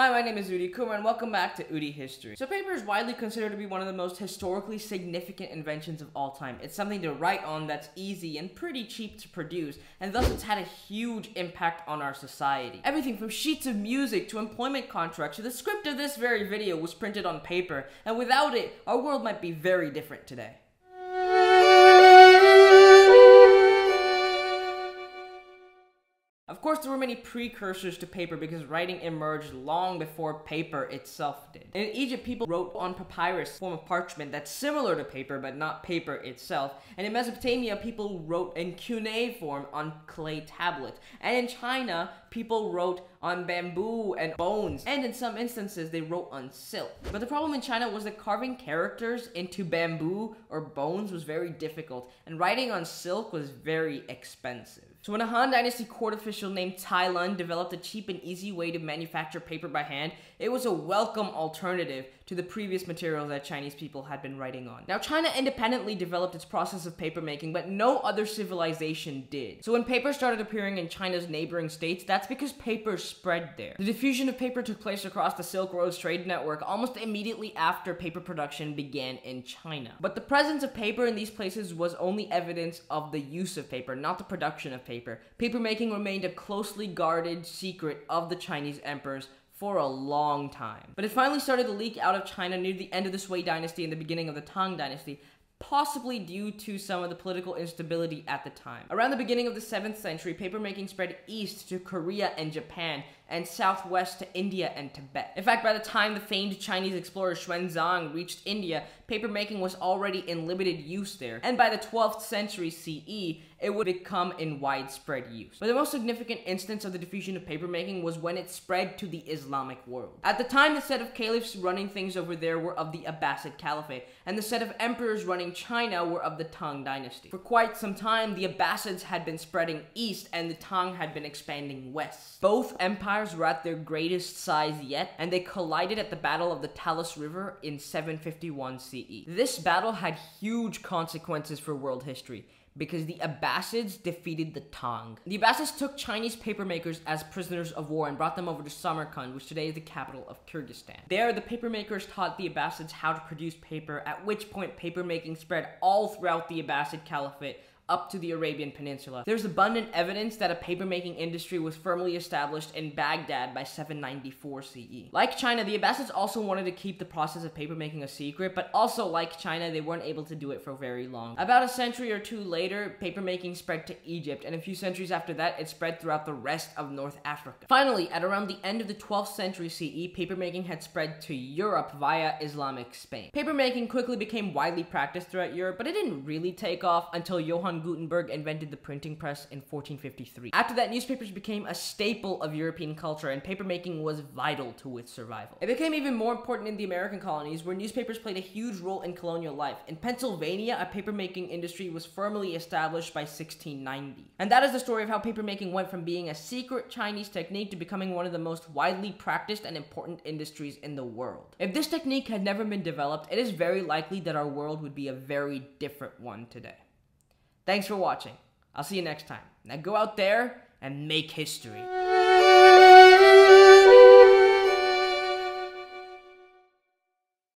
Hi, my name is Udy Kumra and welcome back to Udy History. So paper is widely considered to be one of the most historically significant inventions of all time. It's something to write on that's easy and pretty cheap to produce, and thus it's had a huge impact on our society. Everything from sheets of music to employment contracts to the script of this very video was printed on paper, and without it, our world might be very different today. Of course, there were many precursors to paper because writing emerged long before paper itself did. In Egypt, people wrote on papyrus, a form of parchment that's similar to paper but not paper itself. And in Mesopotamia, people wrote in cuneiform form on clay tablets. And in China, people wrote on bamboo and bones, and in some instances they wrote on silk. But the problem in China was that carving characters into bamboo or bones was very difficult, and writing on silk was very expensive. So when a Han Dynasty court official named Cai Lun developed a cheap and easy way to manufacture paper by hand, it was a welcome alternative to the previous materials that Chinese people had been writing on. Now, China independently developed its process of paper making, but no other civilization did. So when paper started appearing in China's neighboring states, that's because paper spread there. The diffusion of paper took place across the Silk Road's trade network almost immediately after paper production began in China. But the presence of paper in these places was only evidence of the use of paper, not the production of paper. Papermaking remained a closely guarded secret of the Chinese emperors for a long time. But it finally started to leak out of China near the end of the Sui Dynasty and the beginning of the Tang Dynasty, possibly due to some of the political instability at the time. Around the beginning of the 7th century, papermaking spread east to Korea and Japan, and southwest to India and Tibet. In fact, by the time the famed Chinese explorer Xuanzang reached India, papermaking was already in limited use there, and by the 12th century CE, it would become in widespread use. But the most significant instance of the diffusion of papermaking was when it spread to the Islamic world. At the time, the set of caliphs running things over there were of the Abbasid Caliphate, and the set of emperors running China were of the Tang Dynasty. For quite some time, the Abbasids had been spreading east, and the Tang had been expanding west. Both empires were at their greatest size yet, and they collided at the Battle of the Talas River in 751 CE. This battle had huge consequences for world history, because the Abbasids defeated the Tang. The Abbasids took Chinese papermakers as prisoners of war and brought them over to Samarkand, which today is the capital of Kyrgyzstan. There, the papermakers taught the Abbasids how to produce paper, at which point papermaking spread all throughout the Abbasid Caliphate, up to the Arabian Peninsula. There's abundant evidence that a papermaking industry was firmly established in Baghdad by 794 CE. Like China, the Abbasids also wanted to keep the process of papermaking a secret, but also like China, they weren't able to do it for very long. About a century or two later, papermaking spread to Egypt, and a few centuries after that, it spread throughout the rest of North Africa. Finally, at around the end of the 12th century CE, papermaking had spread to Europe via Islamic Spain. Papermaking quickly became widely practiced throughout Europe, but it didn't really take off until Johann Gutenberg invented the printing press in 1453. After that, newspapers became a staple of European culture, and papermaking was vital to its survival. It became even more important in the American colonies, where newspapers played a huge role in colonial life. In Pennsylvania, a papermaking industry was firmly established by 1690. And that is the story of how papermaking went from being a secret Chinese technique to becoming one of the most widely practiced and important industries in the world. If this technique had never been developed, it is very likely that our world would be a very different one today. Thanks for watching. I'll see you next time. Now go out there and make history.